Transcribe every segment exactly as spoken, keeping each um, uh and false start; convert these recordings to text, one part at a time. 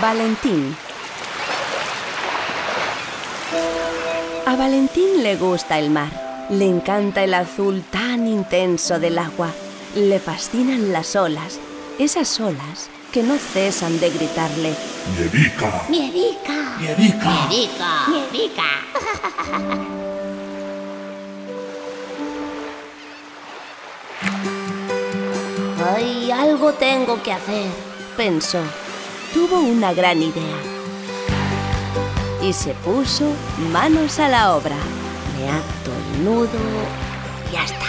Valentín. A Valentín le gusta el mar. Le encanta el azul tan intenso del agua. Le fascinan las olas. Esas olas que no cesan de gritarle: ¡Nievica! ¡Nievica! ¡Nievica! ¡Nievica! ¡Nievica! ¡Ay, algo tengo que hacer!, pensó. Tuvo una gran idea y se puso manos a la obra. Me ato el nudo y ya está,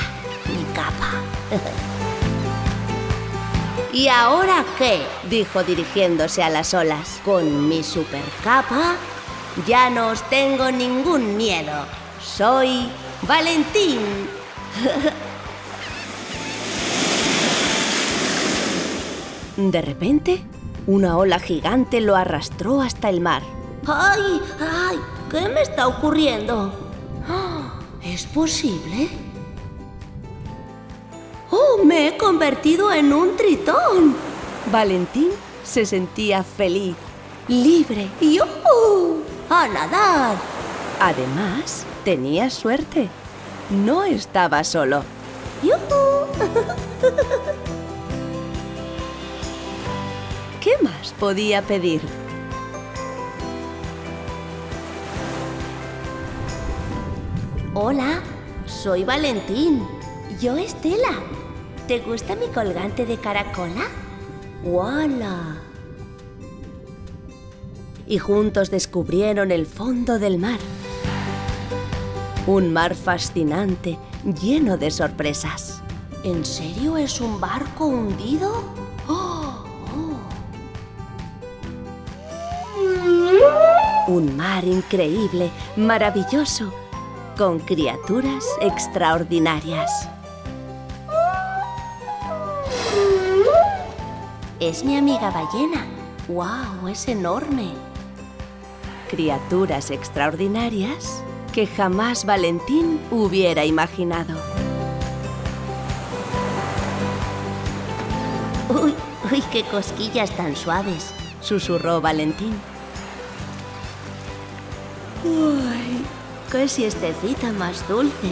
mi capa. ¿Y ahora qué?, dijo dirigiéndose a las olas. Con mi supercapa ya no os tengo ningún miedo. Soy Valentín. De repente, una ola gigante lo arrastró hasta el mar. ¡Ay! ¡Ay! ¿Qué me está ocurriendo? ¿Es posible? ¡Oh! ¡Me he convertido en un tritón! Valentín se sentía feliz, libre y ¡oh! ¡a nadar! Además, tenía suerte. No estaba solo. ¡Yuhu! ¿Qué más podía pedir? Hola, soy Valentín. Yo, Estela. ¿Te gusta mi colgante de caracola? ¡Wala! Y juntos descubrieron el fondo del mar. Un mar fascinante, lleno de sorpresas. ¿En serio es un barco hundido? ¡Oh! Un mar increíble, maravilloso, con criaturas extraordinarias. Es mi amiga ballena. ¡Wow! Es enorme. Criaturas extraordinarias que jamás Valentín hubiera imaginado. ¡Uy, uy, qué cosquillas tan suaves!, susurró Valentín. ¡Uy! ¡Qué siestecita más dulce!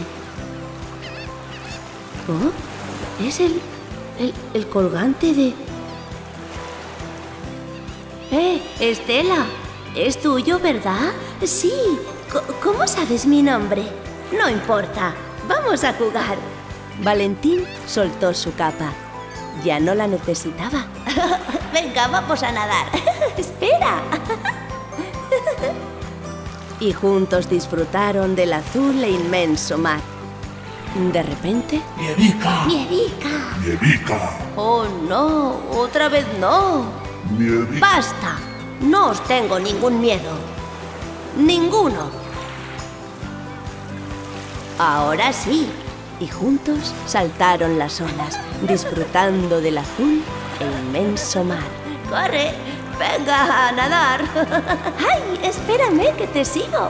¿Oh? Es el, el, el colgante de... ¡Eh, Estela! ¿Es tuyo, verdad? Sí. ¿Cómo sabes mi nombre? No importa. Vamos a jugar. Valentín soltó su capa. Ya no la necesitaba. Venga, vamos a nadar. Espera. Y juntos disfrutaron del azul e inmenso mar. De repente... ¡Nievica! ¡Nievica! ¡Nievica! ¡Oh, no! ¡Otra vez no! ¡Nievica! ¡Basta! No os tengo ningún miedo. ¡Ninguno! Ahora sí. Y juntos saltaron las olas, disfrutando del azul e inmenso mar. ¡Corre! ¡Venga a nadar! ¡Ay, espérame que te sigo!